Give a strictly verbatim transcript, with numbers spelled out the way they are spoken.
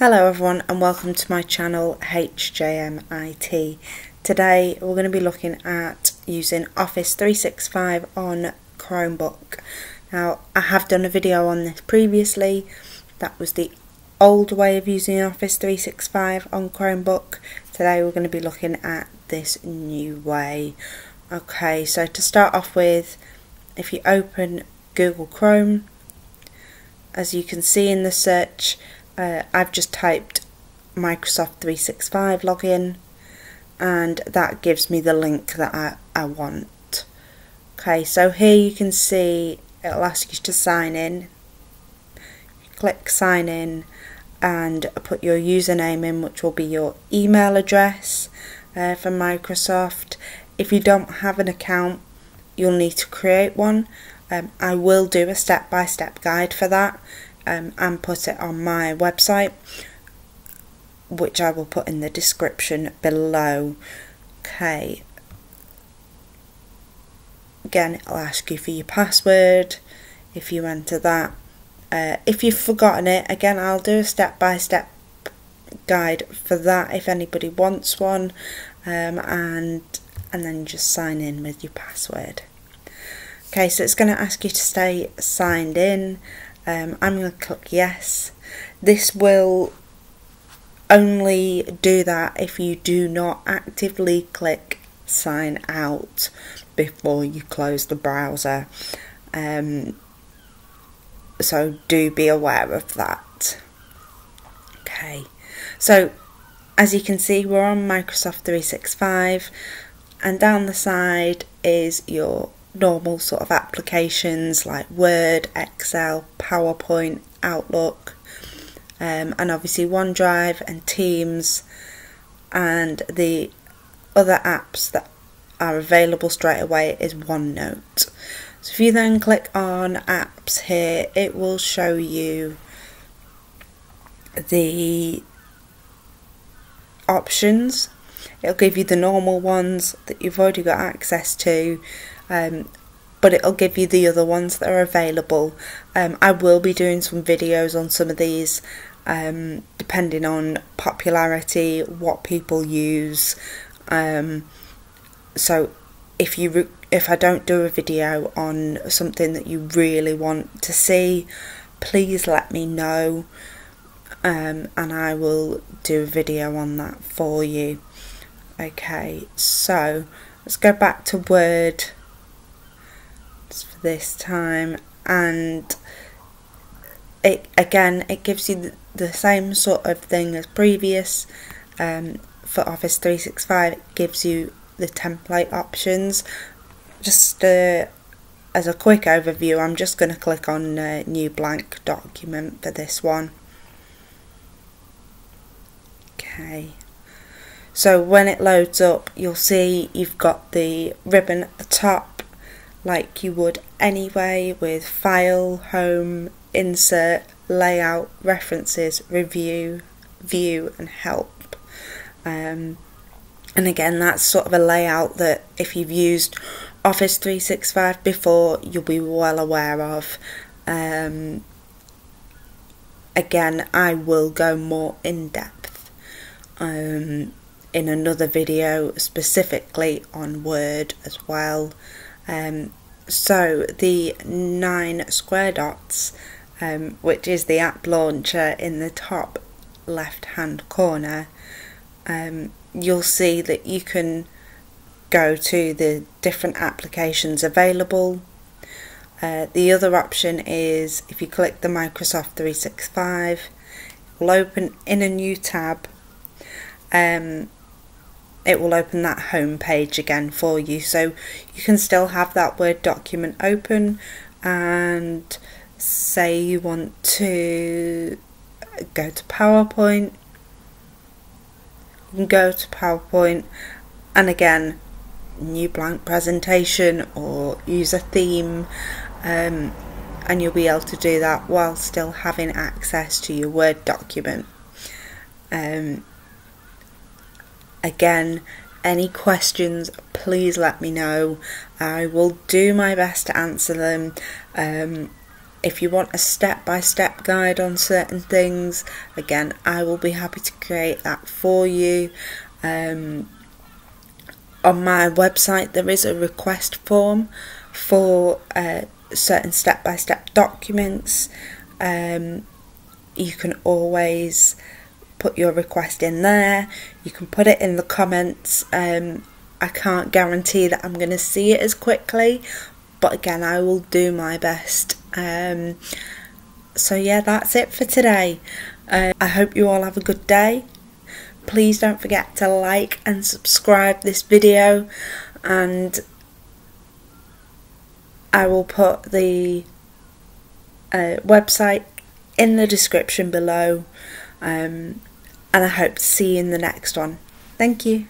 Hello everyone and welcome to my channel H J M I T. Today we're going to be looking at using Office three sixty-five on Chromebook. Now I have done a video on this previously. That was the old way of using Office three sixty-five on Chromebook. Today we're going to be looking at this new way. Okay, so to start off with, if you open Google Chrome, as you can see in the search, Uh, I've just typed Microsoft three sixty-five login, and that gives me the link that I, I want. Okay, so here you can see it'll ask you to sign in. You click sign in and put your username in, which will be your email address uh, for Microsoft. If you don't have an account, you'll need to create one. Um, I will do a step-by-step guide for that. Um, and put it on my website, which I will put in the description below. Okay, again it'll ask you for your password. If you enter that, uh, if you've forgotten it, again I'll do a step-by-step guide for that if anybody wants one, um, and and then just sign in with your password. Okay, so it's going to ask you to stay signed in. Um, I'm going to click yes. This will only do that if you do not actively click sign out before you close the browser. Um, so do be aware of that. Okay, so as you can see, we're on Microsoft three sixty-five, and down the side is your normal sort of applications like Word, Excel, PowerPoint, Outlook, um, and obviously OneDrive and Teams, and the other apps that are available straight away is OneNote. So if you then click on apps here, it will show you the options. It'll give you the normal ones that you've already got access to, um, but it'll give you the other ones that are available. Um, I will be doing some videos on some of these, um, depending on popularity, what people use. Um, so if you re if I don't do a video on something that you really want to see, please let me know, um, and I will do a video on that for you. Okay, so let's go back to Word just for this time, and it again it gives you the, the same sort of thing as previous. Um, for Office three sixty-five, it gives you the template options. Just uh, as a quick overview, I'm just going to click on uh, new blank document for this one. Okay. So when it loads up, you'll see you've got the ribbon at the top, like you would anyway, with File, Home, Insert, Layout, References, Review, View and Help. Um, and again, that's sort of a layout that if you've used Office three sixty-five before, you'll be well aware of. Um, again, I will go more in depth Um, in another video specifically on Word as well. Um, so the nine square dots, um, which is the app launcher in the top left hand corner, um, you'll see that you can go to the different applications available. Uh, the other option is if you click the Microsoft three sixty-five, it will open in a new tab. Um, it will open that home page again for you, so you can still have that Word document open, and say you want to go to PowerPoint, you can go to PowerPoint, and again, new blank presentation or use a theme, um, and you'll be able to do that while still having access to your Word document. Um, Again, any questions, please let me know. I will do my best to answer them. Um, If you want a step-by-step guide on certain things, again, I will be happy to create that for you. Um, on my website there is a request form for uh, certain step-by-step documents. Um, you can always put your request in there. You can put it in the comments. Um, I can't guarantee that I'm going to see it as quickly, but again, I will do my best. Um, so yeah, that's it for today. Uh, I hope you all have a good day. Please don't forget to like and subscribe this video, and I will put the uh, website in the description below. Um, and I hope to see you in the next one. Thank you.